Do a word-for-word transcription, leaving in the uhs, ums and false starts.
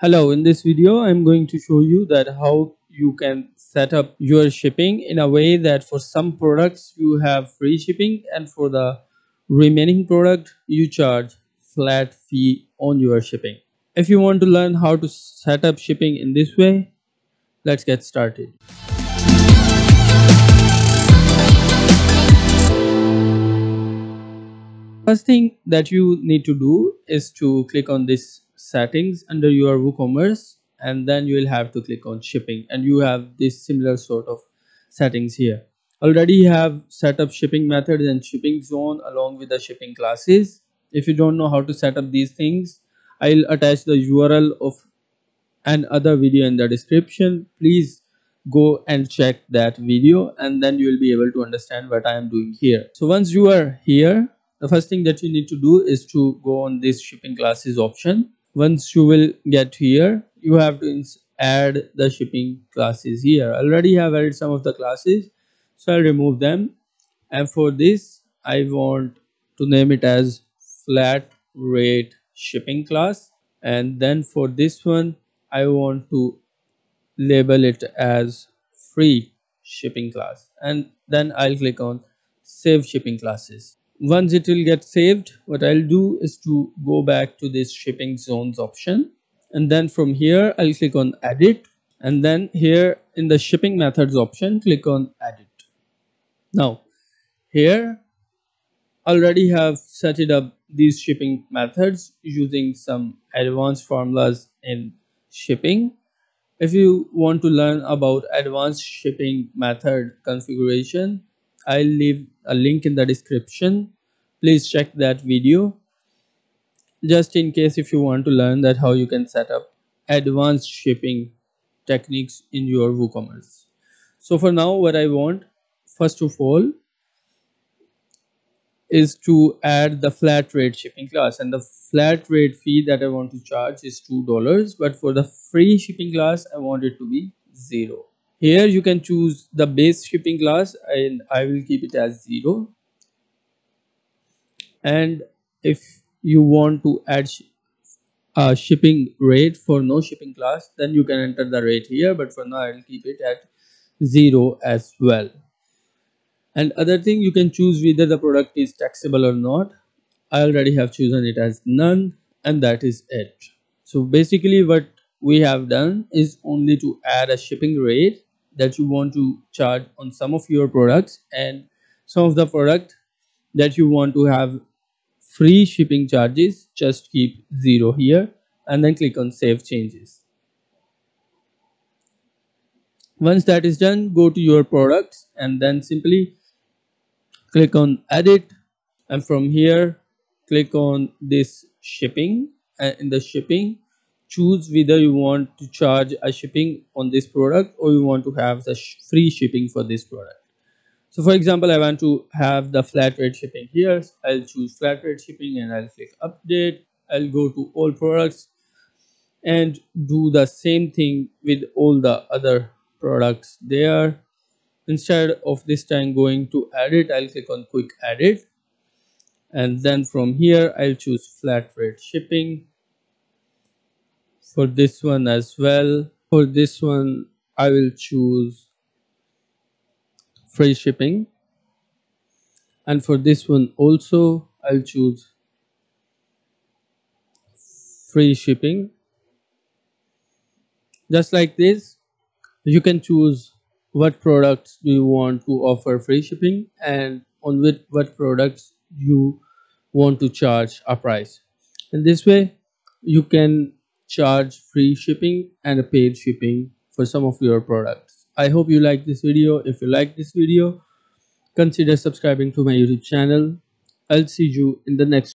Hello, in this video I'm going to show you that how you can set up your shipping in a way that for some products you have free shipping and for the remaining product you charge flat fee on your shipping. If you want to learn how to set up shipping in this way, let's get started. First thing that you need to do is to click on this settings under your WooCommerce, and then you will have to click on shipping, and you have this similar sort of settings here. Already have set up shipping methods and shipping zone along with the shipping classes. If you don't know how to set up these things, I'll attach the U R L of another video in the description. Please go and check that video, and then you will be able to understand what I am doing here. So once you are here, the first thing that you need to do is to go on this shipping classes option. Once you will get here, you have to add the shipping classes here. Already have added some of the classes, so I'll remove them. And for this, I want to name it as flat rate shipping class. And then for this one, I want to label it as free shipping class. And then I'll click on save shipping classes. Once it will get saved, what I'll do is to go back to this shipping zones option, and then from here I'll click on edit, and then here in the shipping methods option click on edit. Now here already have set it up these shipping methods using some advanced formulas in shipping. If you want to learn about advanced shipping method configuration, I'll leave a link in the description. Please check that video just in case if you want to learn that how you can set up advanced shipping techniques in your WooCommerce. So for now, what I want first of all is to add the flat rate shipping class, and the flat rate fee that I want to charge is two dollars, but for the free shipping class I want it to be zero. Here you can choose the base shipping class, and I will keep it as zero. And if you want to add a shipping rate for no shipping class, then you can enter the rate here, but for now I will keep it at zero as well. And other thing, you can choose whether the product is taxable or not. I already have chosen it as none, and that is it. So basically what we have done is only to add a shipping rate that you want to charge on some of your products, and some of the product that you want to have free shipping charges, just keep zero here and then click on save changes. Once that is done, go to your products and then simply click on edit, and from here click on this shipping, and in the shipping choose whether you want to charge a shipping on this product or you want to have the sh free shipping for this product. So for example, I want to have the flat rate shipping here. I'll choose flat rate shipping and I'll click update. I'll go to all products and do the same thing with all the other products there. Instead of this time going to edit, I'll click on quick edit, and then from here I'll choose flat rate shipping for this one as well. For this one I will choose free shipping, and for this one also I'll choose free shipping. Just like this, you can choose what products do you want to offer free shipping and on which what products you want to charge a price. In this way you can charge free shipping and a paid shipping for some of your products. I hope you like this video. If you like this video, consider subscribing to my YouTube channel. I'll see you in the next